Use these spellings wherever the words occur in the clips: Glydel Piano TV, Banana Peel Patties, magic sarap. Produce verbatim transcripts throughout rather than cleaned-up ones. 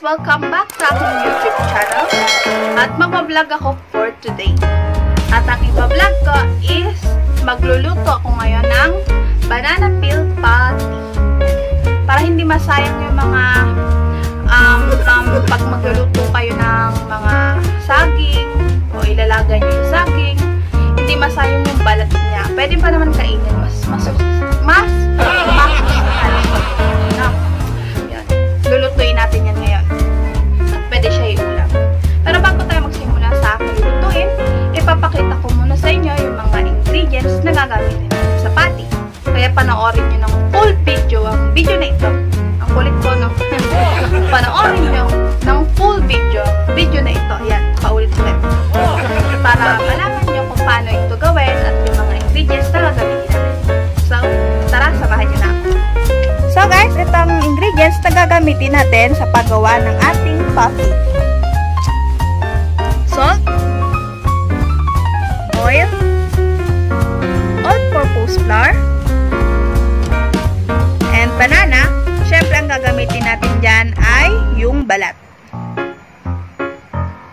welcome back sa aking YouTube channel. At magbablog ako for today. At ang ibablog ko is magluluto ako ngayon ng banana peel patties. Para hindi masayang yung mga um, um, pag magluluto kayo ng mga saging o ilalagay nyo yung saging, hindi masayang yung balat niya. Pwede pa naman kainin. Mas mas mas lulutuin natin yan ngayon. At pwede siya iulam. Pero bago tayo magsimula sa aking lutuin, ipapakita ko muna sa inyo yung mga ingredients na gagamitin sa patty. Kaya panoorin nyo ng full video ang video na ito. Ang kulit ko, no? Panoorin nyo ng full video video na ito. Yan, paulit-ulit. Para malaman nyo kung paano ito gawin at yung mga ingredients na gagamitin natin. So, tara, samahan nyo na ako. So guys, itong ingredients na gagamitin natin sa paggawa ng ating patty. Salt, oil, all-purpose flour, and banana. Syempre ang gagamitin natin dyan ay yung balat.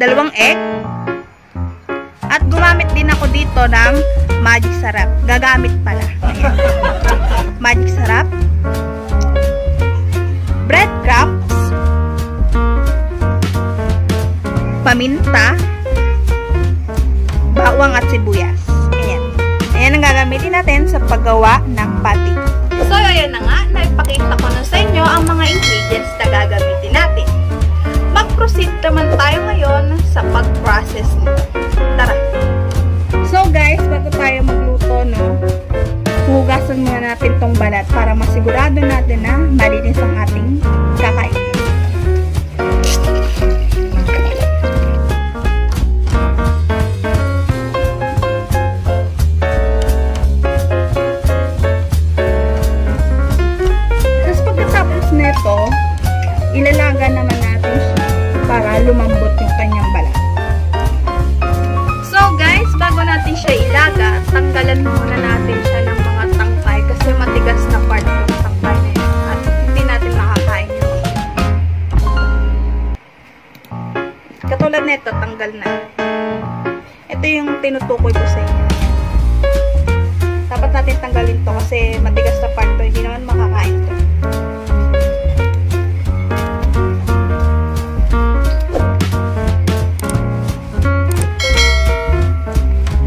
Dalawang egg. At gumamit din ako dito ng magic sarap. Gagamit pala. Magic sarap. Breadcrumbs, paminta, bawang at sibuyas. Ayan. Ayan ang gagamitin natin sa paggawa ng patty. So, ayan na nga. Naipakita ko na sa inyo ang mga ingredients na gagamitin natin. Mag-proceed naman tayo ngayon sa pag-process nito. Tara! So, guys, bago tayo magluto, no? Hugasan muna natin tong balat para masigurado natin na malinis ang ating kakainin. Tapos pagkatapos nito, ilalaga naman natin siya para lumambot yung kanyang balat. So guys, bago natin siya ilaga, tanggalan muna natin siya ng kasi matigas na part ng sampay na yun at hindi natin makakain yun. Katulad na ito, tanggal na. Ito yung tinutukoy ko sa inyo. Dapat natin tanggalin to kasi matigas na part to, hindi naman makakain to.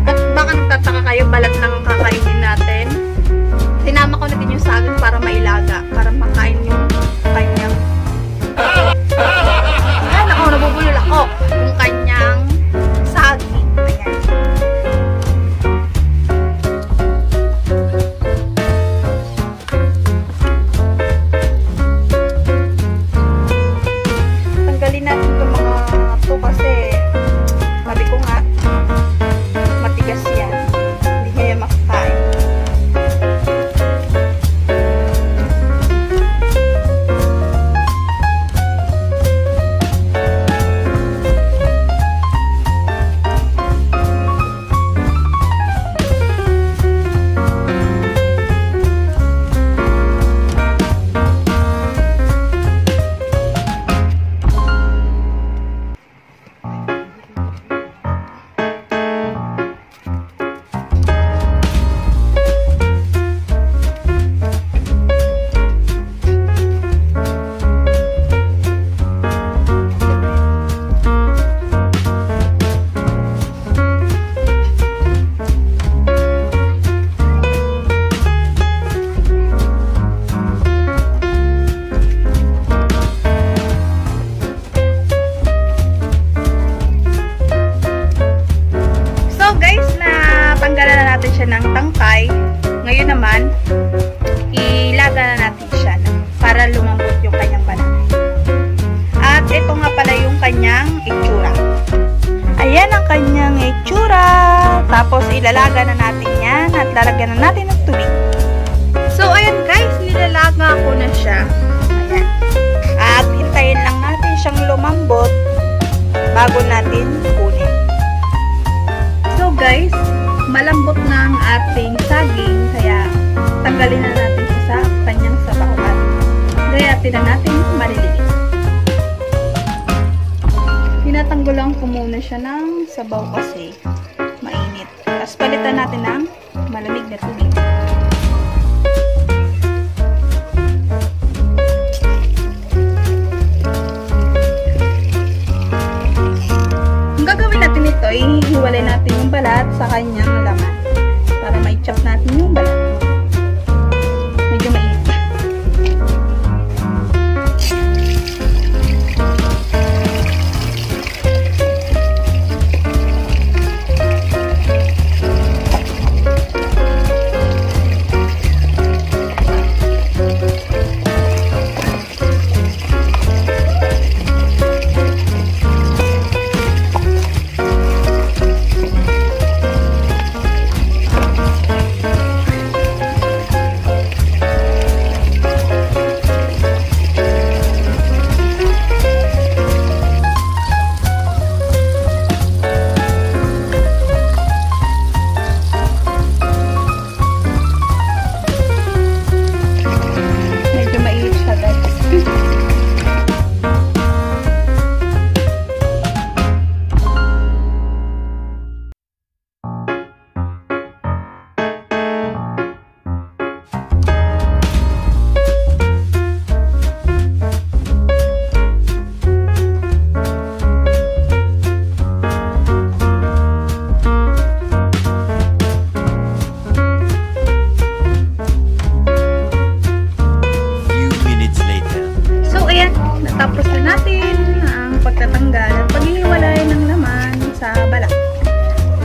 At baka nagtataka kayo, balat lang ang kakainin natin. Tinama ko na din yung saging para mailaga, para makain yung kanyang. Ayan ako, nabubulol ako yung kanyang saging. Ayan. Tanggalin natin itong mga to kasi sabi ko nga, matigas yan. Hindi niya yan makakain. Tapos ilalaga na natin yan at lalagyan na natin ng tubig. So ayan guys, nilalaga ko na siya. Ayan. At hintayin lang natin siyang lumambot bago natin kunin. So guys, malambot na ang ating saging kaya tanggalin na natin sa kanyang sabakuan. Gaya natin na natin maliliit. na siya ng sabaw kasi mainit. Tapos palitan natin ng malamig na tubig. Ang gagawin natin ito ay hihiwalay natin yung balat sa kanyang laman para may chop natin yung balat. Medyo mainit. Tapos na natin ang pagtatanggal at paghihiwalay ng laman sa balat.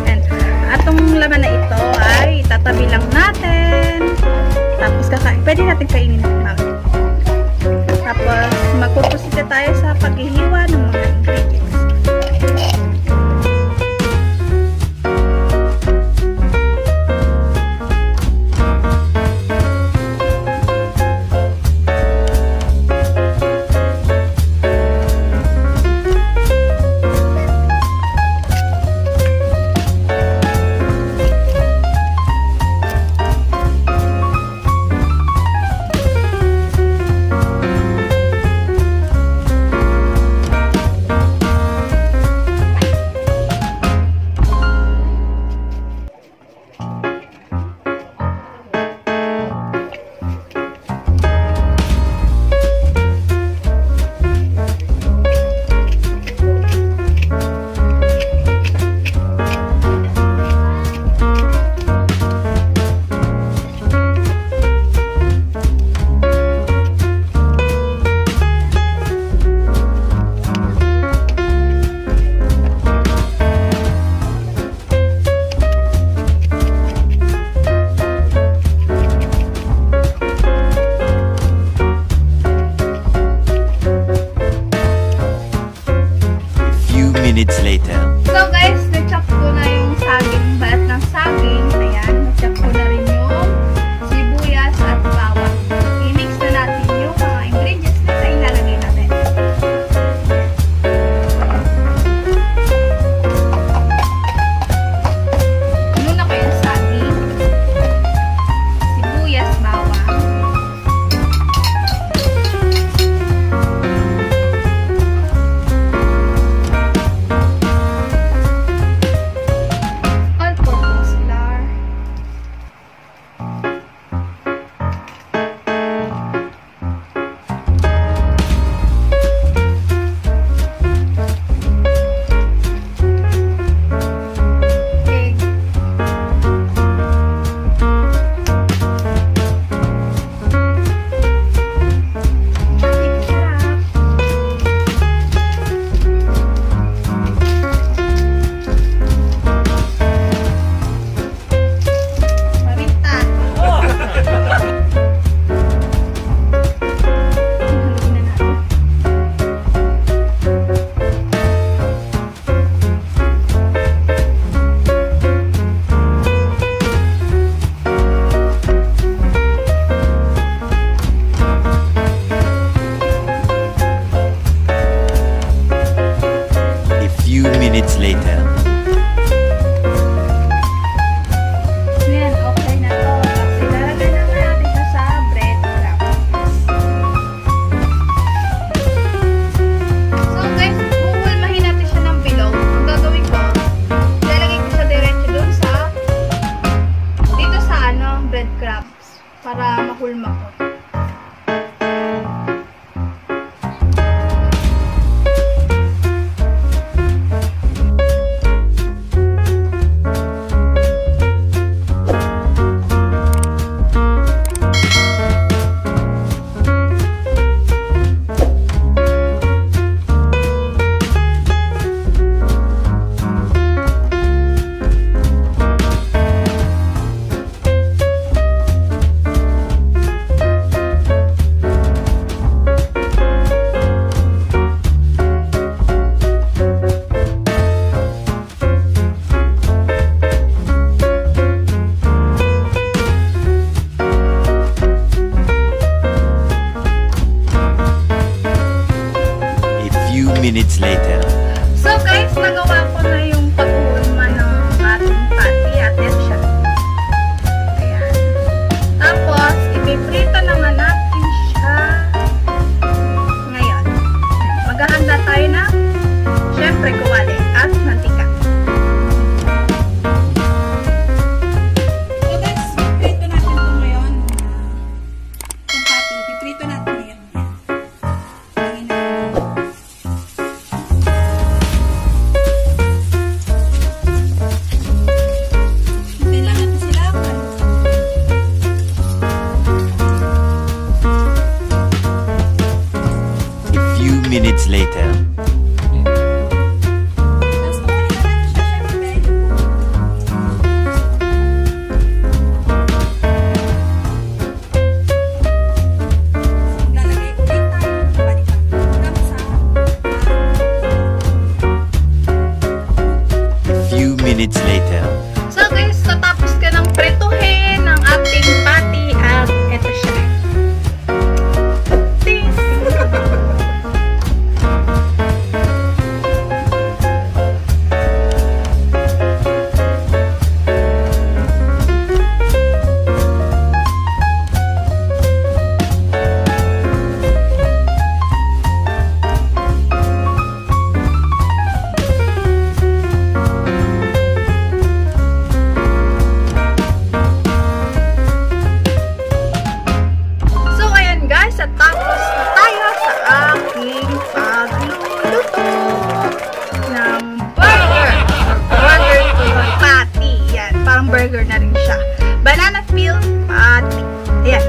And atong laman na ito ay itatabi lang natin. Tapos kakain. Pwede natin kainin ng mga. Tapos magpupusin tayo sa paghihiwa ng mga ingredients. breadcrumbs para mahulma ko. Minutes later. So guys, nagawa ko na yung pag-uulma ng ating patty. Atin siya. Ayan. Tapos, ipiprito naman natin siya. Ngayon, maghahanda tayo na, syempre, kawali at mantika. So guys, ipiprito natin ito ngayon. Yung patty, ipiprito natin ngayon. Minutes later. A few minutes later. So guys, natapos ka ng pretuhin ng ating patty at eto siya. Burger na rin siya. Banana Peel Patty. Ayan.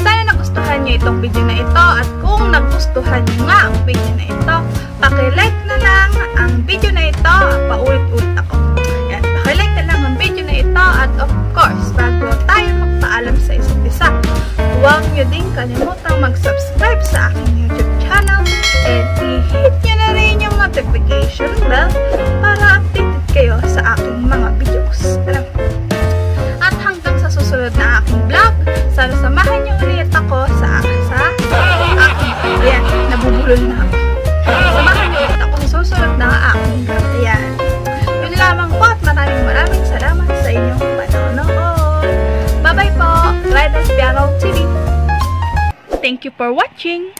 Sana nagustuhan nyo itong video na ito at kung nagustuhan nyo nga ang video na ito, pakilike na lang ang video na ito. Paulit-ulit ako. Ayan. Pakilike na lang ang video na ito at of course, bago tayo magpaalam sa isa't isa, huwag nyo din kalimutang mag-subscribe sa aking YouTube channel and i-hit nyo na rin yung notification bell para updated kayo sa aking mga videos. Alam na aking vlog. Sana samahan niyo ulit ako sa sa aking ayan, nabubulol na ako. Samahan niyo ulit ako sa susunod na aking vlog. Ayan. Yun lamang po at maraming maraming salamat sa inyong panonood. Bye-bye po. Glydel Piano T V. Thank you for watching.